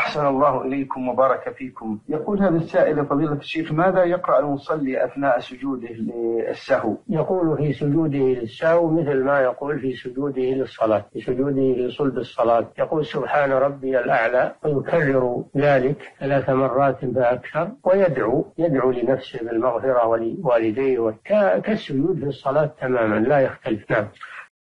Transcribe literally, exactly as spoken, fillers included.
أحسن الله إليكم وبارك فيكم. يقول هذا السائل فضيلة الشيخ: ماذا يقرأ المصلي أثناء سجوده للسهو؟ يقول في سجوده للسهو مثل ما يقول في سجوده للصلاة، في سجوده لصلب الصلاة يقول سبحان ربي الأعلى، ويكرر ذلك ثلاث مرات فأكثر، ويدعو يدعو لنفسه بالمغفرة ولوالديه، كالسجود في الصلاة تماما لا يختلف. نعم.